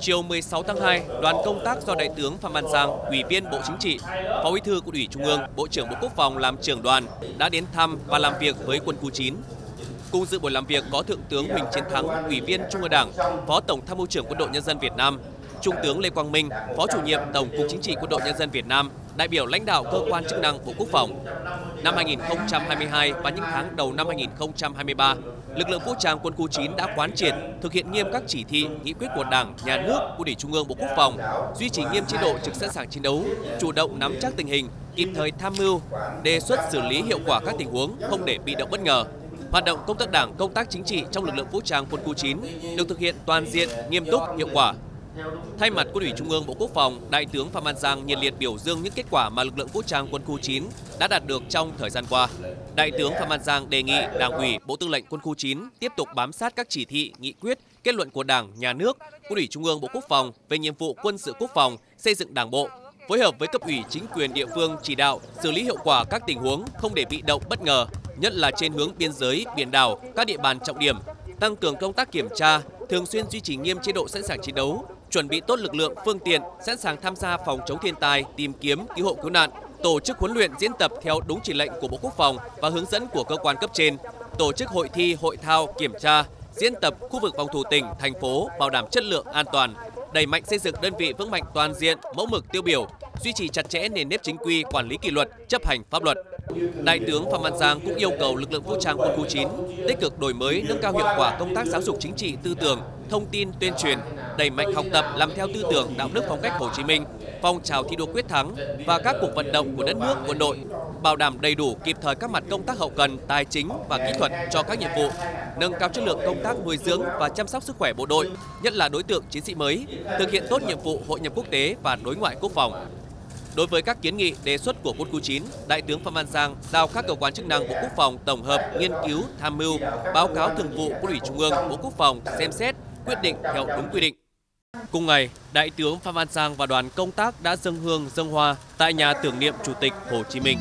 Chiều 16 tháng 2, đoàn công tác do Đại tướng Phan Văn Giang, Ủy viên Bộ Chính trị, Phó Bí thư Quân ủy Trung ương, Bộ trưởng Bộ Quốc phòng làm trưởng đoàn đã đến thăm và làm việc với Quân khu 9. Cùng dự buổi làm việc có Thượng tướng Huỳnh Chiến Thắng, Ủy viên Trung ương Đảng, Phó Tổng tham mưu trưởng Quân đội Nhân dân Việt Nam, Trung tướng Lê Quang Minh, Phó Chủ nhiệm Tổng cục Chính trị Quân đội Nhân dân Việt Nam, đại biểu lãnh đạo cơ quan chức năng Bộ Quốc phòng. Năm 2022 và những tháng đầu năm 2023, lực lượng vũ trang Quân khu 9 đã quán triệt, thực hiện nghiêm các chỉ thị, nghị quyết của Đảng, Nhà nước, Quân ủy Trung ương, Bộ Quốc phòng, duy trì nghiêm chế độ trực sẵn sàng chiến đấu, chủ động nắm chắc tình hình, kịp thời tham mưu, đề xuất xử lý hiệu quả các tình huống, không để bị động bất ngờ. Hoạt động công tác Đảng, công tác chính trị trong lực lượng vũ trang Quân khu 9 được thực hiện toàn diện, nghiêm túc, hiệu quả. Thay mặt Quân ủy Trung ương, Bộ Quốc phòng, Đại tướng Phan Văn Giang nhiệt liệt biểu dương những kết quả mà lực lượng vũ trang Quân khu 9 đã đạt được trong thời gian qua. Đại tướng Phan Văn Giang đề nghị Đảng ủy, Bộ Tư lệnh Quân khu 9 tiếp tục bám sát các chỉ thị, nghị quyết, kết luận của Đảng, Nhà nước, Quân ủy Trung ương, Bộ Quốc phòng về nhiệm vụ quân sự quốc phòng, xây dựng Đảng bộ, phối hợp với cấp ủy chính quyền địa phương chỉ đạo xử lý hiệu quả các tình huống, không để bị động bất ngờ, nhất là trên hướng biên giới, biển đảo, các địa bàn trọng điểm, tăng cường công tác kiểm tra, thường xuyên duy trì nghiêm chế độ sẵn sàng chiến đấu, chuẩn bị tốt lực lượng, phương tiện, sẵn sàng tham gia phòng chống thiên tai, tìm kiếm, cứu hộ cứu nạn, tổ chức huấn luyện diễn tập theo đúng chỉ lệnh của Bộ Quốc phòng và hướng dẫn của cơ quan cấp trên, tổ chức hội thi, hội thao, kiểm tra, diễn tập khu vực phòng thủ tỉnh, thành phố, bảo đảm chất lượng, an toàn, đẩy mạnh xây dựng đơn vị vững mạnh toàn diện, mẫu mực tiêu biểu, duy trì chặt chẽ nền nếp chính quy, quản lý kỷ luật, chấp hành pháp luật. Đại tướng Phan Văn Giang cũng yêu cầu lực lượng vũ trang Quân khu 9 tích cực đổi mới, nâng cao hiệu quả công tác giáo dục chính trị, tư tưởng, thông tin, tuyên truyền, đẩy mạnh học tập làm theo tư tưởng đạo đức phong cách Hồ Chí Minh, phong trào thi đua quyết thắng và các cuộc vận động của đất nước, quân đội, bảo đảm đầy đủ kịp thời các mặt công tác hậu cần, tài chính và kỹ thuật cho các nhiệm vụ, nâng cao chất lượng công tác nuôi dưỡng và chăm sóc sức khỏe bộ đội, nhất là đối tượng chiến sĩ mới, thực hiện tốt nhiệm vụ hội nhập quốc tế và đối ngoại quốc phòng. Đối với các kiến nghị, đề xuất của Quân khu 9, Đại tướng Phan Văn Giang giao các cơ quan chức năng Bộ Quốc phòng tổng hợp, nghiên cứu, tham mưu, báo cáo Thường vụ Quân ủy Trung ương, Bộ Quốc phòng xem xét, quyết định theo đúng quy định. Cùng ngày, Đại tướng Phan Văn Giang và đoàn công tác đã dâng hương dâng hoa tại nhà tưởng niệm Chủ tịch Hồ Chí Minh.